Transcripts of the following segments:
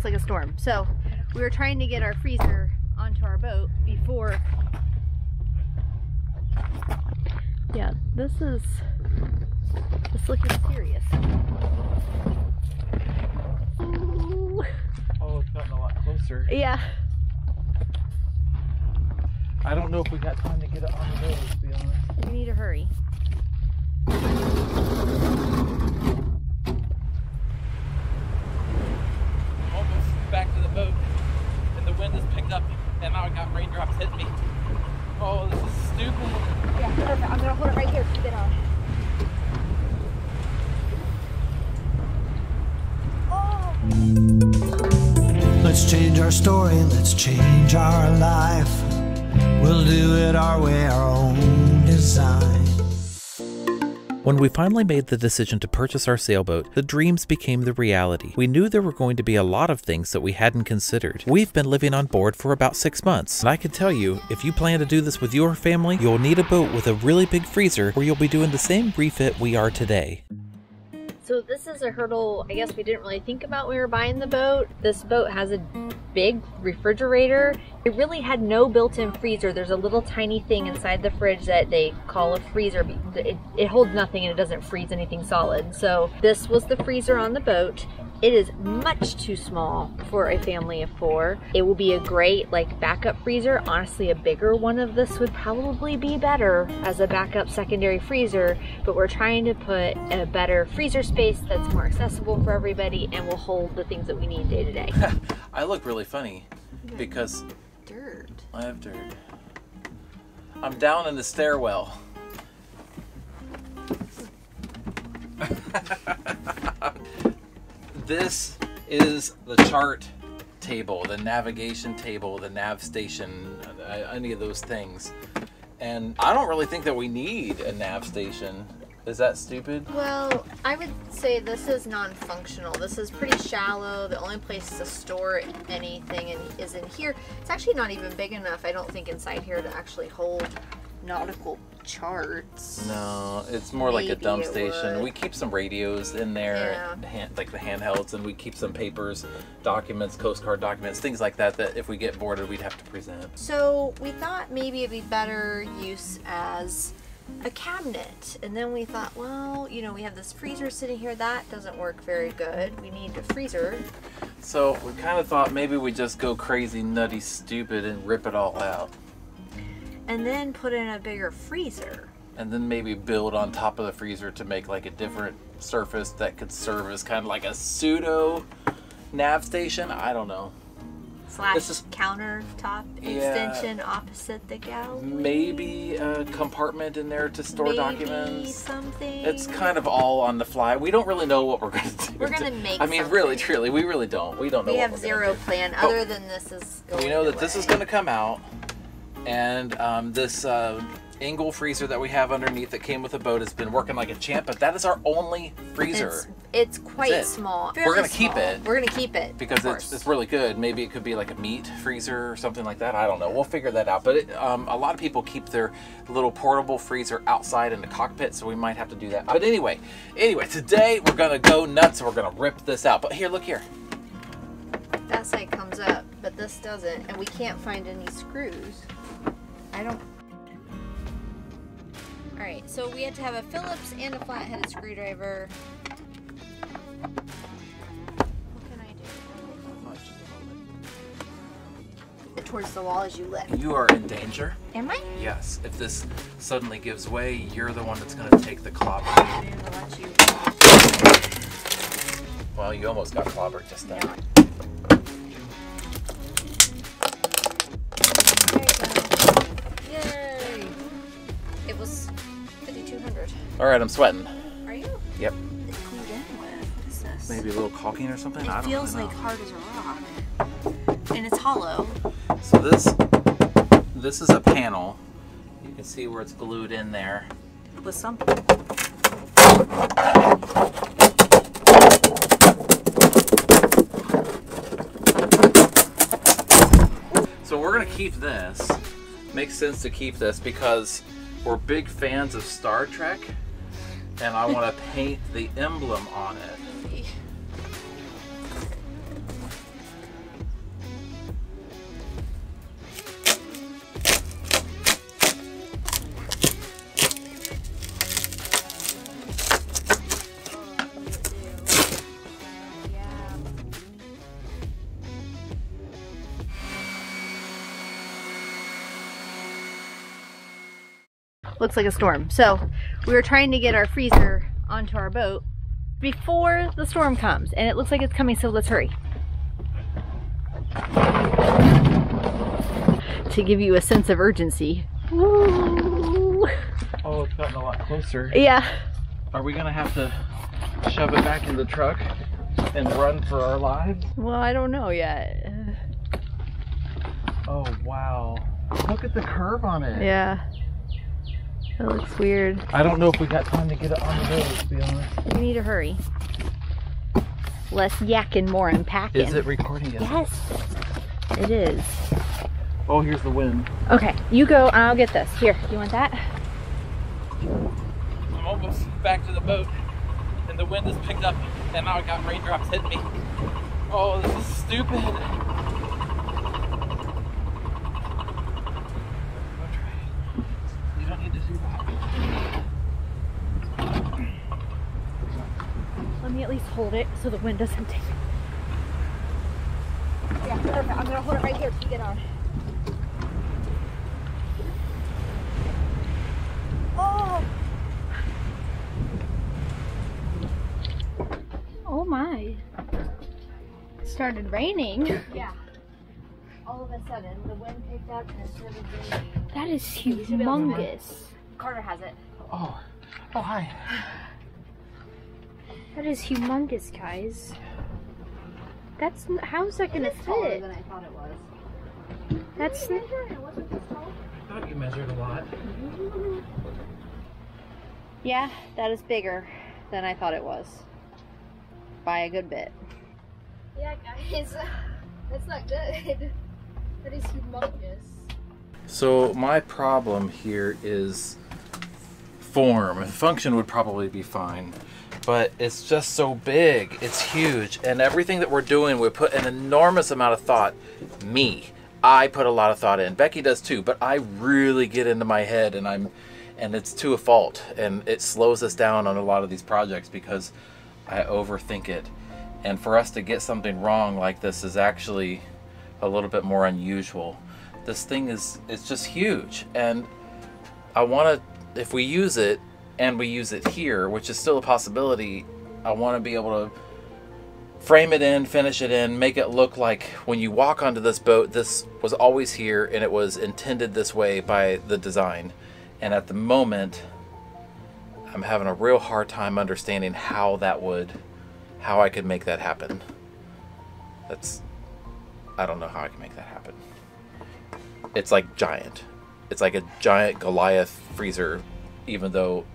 looks like a storm. So we were trying to get our freezer onto our boat before. Yeah, this is looking serious. Ooh. Oh, it's gotten a lot closer. Yeah. I don't know if we got time to get it on the road, to be honest. We need to hurry. Almost back to the boat, and the wind has picked up, and now I got raindrops hitting me. Oh, this is stupid. Yeah, perfect. I'm gonna hold it right here. Keep it on. Oh. Let's change our story. Let's change our life. We'll do it our way, our own design. When we finally made the decision to purchase our sailboat, the dreams became the reality. We knew there were going to be a lot of things that we hadn't considered. We've been living on board for about 6 months, and I can tell you, if you plan to do this with your family, you'll need a boat with a really big freezer, or you'll be doing the same refit we are today. So this is a hurdle I guess we didn't really think about when we were buying the boat. This boat has a big refrigerator. It really had no built-in freezer. There's a little tiny thing inside the fridge that they call a freezer. It holds nothing and it doesn't freeze anything solid. So this was the freezer on the boat. It is much too small for a family of 4. It will be a great like backup freezer. Honestly, a bigger one of this would probably be better as a backup secondary freezer, but we're trying to put a better freezer space that's more accessible for everybody and will hold the things that we need day to day. I look really funny because dirt. I have dirt. I'm down in the stairwell. This is the chart table, the navigation table, the nav station, any of those things. And I don't really think that we need a nav station. Is that stupid? Well, I would say this is non-functional. This is pretty shallow. The only place to store anything is in here. It's actually not even big enough, I don't think, inside here to actually hold nautical charts. No, it's more like a dump station. We keep some radios in there, yeah. Like the handhelds, and we keep some papers, documents, Coast Guard documents, things like that, that if we get boarded, we'd have to present. So we thought maybe it'd be better use as a cabinet, and then we thought, well, you know, we have this freezer sitting here. That doesn't work very good. We need a freezer. So we kind of thought maybe we just go crazy, nutty, stupid, and rip it all out. And then put in a bigger freezer. And then maybe build on top of the freezer to make like a different surface that could serve as kind of like a pseudo nav station. I don't know. Slash countertop extension, yeah, opposite the galley. Maybe a compartment in there to store documents. Something. It's kind of all on the fly. We don't really know what we're going to do. We're going to make. I mean, something. Really, truly, we really don't. We don't know. We have zero plan other than this is. Going we know that this is going to come out. And this Engel freezer that we have underneath that came with the boat has been working like a champ, but that is our only freezer. It's quite small. We're going to keep it. We're going to keep it. Because it's really good. Maybe it could be like a meat freezer or something like that. I don't know. Yeah. We'll figure that out. But it, a lot of people keep their little portable freezer outside in the cockpit, so we might have to do that. But anyway, today we're going to go nuts and we're going to rip this out. But here, look here. That side comes up, but this doesn't, and we can't find any screws. I don't. All right, so we had to have a Phillips and a flat-headed screwdriver. What can I do? Towards the wall as you lift. You are in danger. Am I? Yes. If this suddenly gives way, you're the one that's going to take the clobber. I'm going to let you. Well, you almost got clobbered just then. No. All right, I'm sweating. Are you? Yep. It's cooled in with. What is this? Maybe a little caulking or something? I don't know. It feels like hard as a rock. And it's hollow. So this is a panel. You can see where it's glued in there. With something. So we're going to keep this. Makes sense to keep this because we're big fans of Star Trek. And I want to paint the emblem on it. looks like a storm. So we were trying to get our freezer onto our boat before the storm comes, and it looks like it's coming, so let's hurry. To give you a sense of urgency. Ooh. Oh, it's gotten a lot closer. Yeah. Are we gonna have to shove it back in the truck and run for our lives? Well, I don't know yet. Oh, wow. Look at the curve on it. Yeah. That looks weird. I don't know if we got time to get it on the road, to be honest. We need to hurry. Less yakking, more unpacking. Is it recording yet? Yes, it is. Oh, here's the wind. Okay, you go, I'll get this. Here, you want that? I'm almost back to the boat, and the wind has picked up, and now I got raindrops hitting me. Oh, this is stupid. Let me at least hold it so the wind doesn't take it. Yeah, perfect. I'm gonna hold it right here till you get on. Oh! Oh my. It started raining. Yeah. All of a sudden, the wind picked up and it started raining. That is humongous. Carter has it. Oh. Oh, hi. That is humongous, guys. That's how's that gonna fit? Taller than I thought it was. That's. Did you measure it? Wasn't this tall? I thought you measured a lot. Yeah, that is bigger than I thought it was by a good bit. Yeah, guys, that's not good. That is humongous. So my problem here is form. Function would probably be fine. But it's just so big, it's huge, and everything that we're doing, we put an enormous amount of thought. I put a lot of thought in. Becky does too, but I really get into my head, and it's to a fault, and it slows us down on a lot of these projects because I overthink it. And for us to get something wrong like this is actually a little bit more unusual. This thing it's just huge, and I want to, if we use it, and we use it here, which is still a possibility, I want to be able to frame it in, finish it in, make it look like when you walk onto this boat, this was always here and it was intended this way by the design. And at the moment, I'm having a real hard time understanding how that would, how I could make that happen. I don't know how I can make that happen. It's like giant. It's like a giant Goliath freezer, even though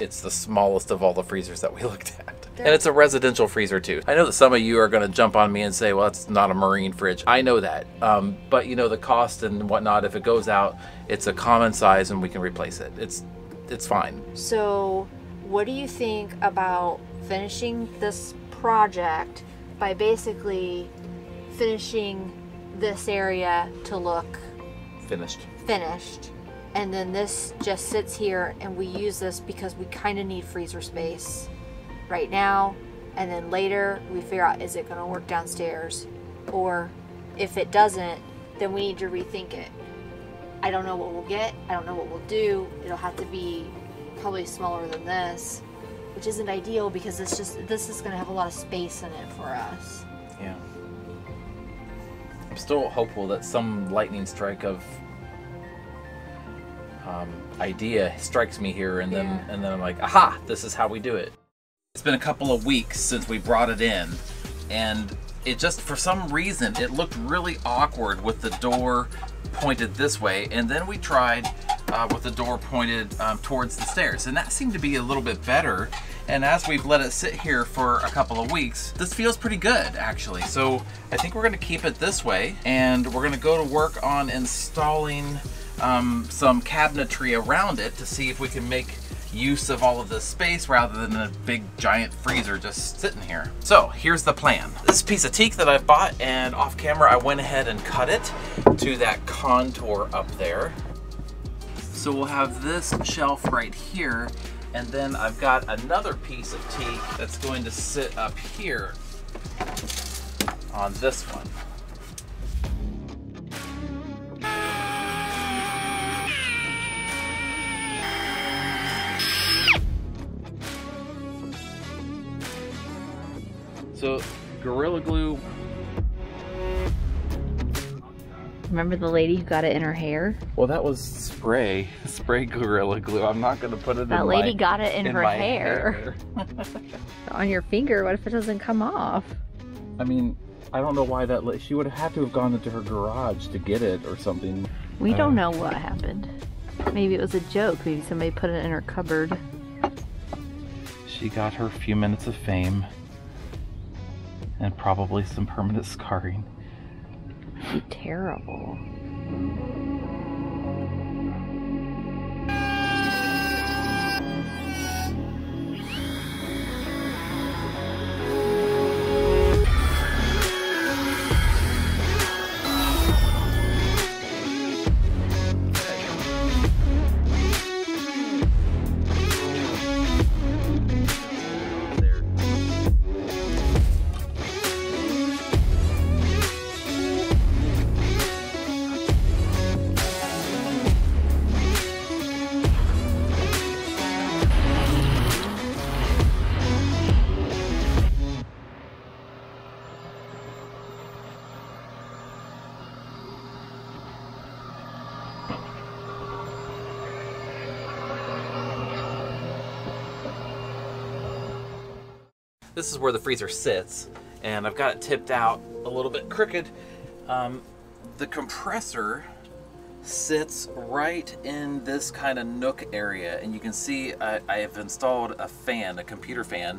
it's the smallest of all the freezers that we looked at. And it's a residential freezer too. I know that some of you are gonna jump on me and say, well, it's not a marine fridge. I know that, but you know, the cost and whatnot, if it goes out, it's a common size and we can replace it. It's fine. So what do you think about finishing this project by basically finishing this area to look finished? Finished. And then this just sits here and we use this because we kind of need freezer space right now. And then later we figure out, is it gonna work downstairs? Or if it doesn't, then we need to rethink it. I don't know what we'll get. I don't know what we'll do. It'll have to be probably smaller than this, which isn't ideal because it's just, this is gonna have a lot of space in it for us. Yeah. I'm still hopeful that some lightning strike of idea strikes me here, and then yeah. And then I'm like, aha, this is how we do it. It's been a couple of weeks since we brought it in, and it just, for some reason, it looked really awkward with the door pointed this way, and then we tried with the door pointed towards the stairs, and that seemed to be a little bit better. And as we've let it sit here for a couple of weeks, this feels pretty good, actually. So I think we're gonna keep it this way, and we're gonna go to work on installing some cabinetry around it to see if we can make use of all of this space rather than a big giant freezer just sitting here. So here's the plan. This piece of teak that I bought, and off camera I went ahead and cut it to that contour up there. So we'll have this shelf right here, and then I've got another piece of teak that's going to sit up here on this one. So Gorilla Glue. Remember the lady who got it in her hair? Well, that was spray Gorilla Glue. I'm not gonna put it in my hair. That lady got it in her hair. On your finger, what if it doesn't come off? I mean, I don't know why that she would have had to have gone into her garage to get it or something. We don't know what happened. Maybe it was a joke, maybe somebody put it in her cupboard. She got her few minutes of fame and probably some permanent scarring. Terrible. This is where the freezer sits, and I've got it tipped out a little bit crooked. The compressor sits right in this kind of nook area, and you can see I have installed a fan, a computer fan.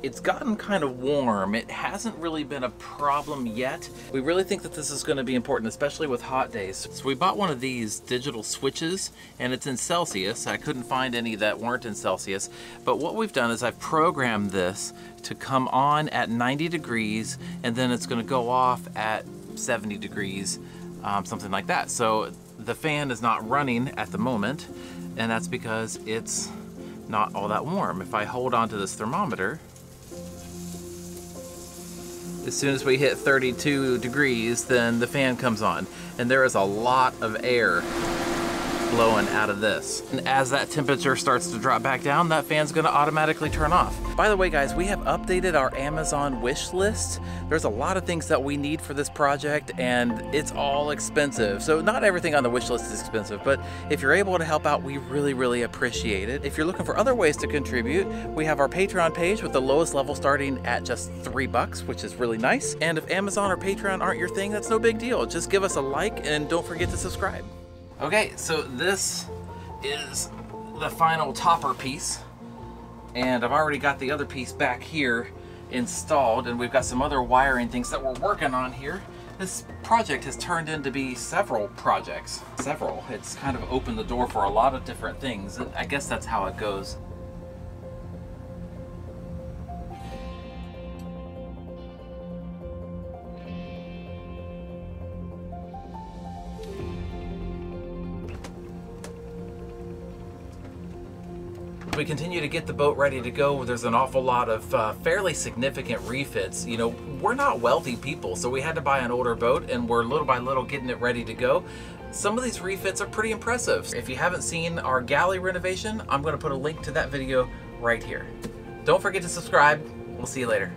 It's gotten kind of warm. It hasn't really been a problem yet. We really think that this is going to be important, especially with hot days. So we bought one of these digital switches, and it's in Celsius. I couldn't find any that weren't in Celsius. But what we've done is I've programmed this to come on at 90 degrees, and then it's going to go off at 70 degrees, something like that. So the fan is not running at the moment, and that's because it's not all that warm. If I hold on to this thermometer, as soon as we hit 32 degrees, then the fan comes on. And there is a lot of air blowing out of this. And as that temperature starts to drop back down, that fan's gonna automatically turn off. By the way, guys, we have updated our Amazon wish list. There's a lot of things that we need for this project, and it's all expensive. So not everything on the wish list is expensive, but if you're able to help out, we really, really appreciate it. If you're looking for other ways to contribute, we have our Patreon page with the lowest level starting at just $3, which is really nice. And if Amazon or Patreon aren't your thing, that's no big deal. Just give us a like and don't forget to subscribe. Okay, so this is the final topper piece, and I've already got the other piece back here installed, and we've got some other wiring things that we're working on here. This project has turned into be several projects. Several. It's kind of opened the door for a lot of different things. I guess that's how it goes. We continue to get the boat ready to go. There's an awful lot of fairly significant refits. You know, we're not wealthy people, so we had to buy an older boat, and we're little by little getting it ready to go. Some of these refits are pretty impressive. If you haven't seen our galley renovation, I'm going to put a link to that video right here. Don't forget to subscribe. We'll see you later.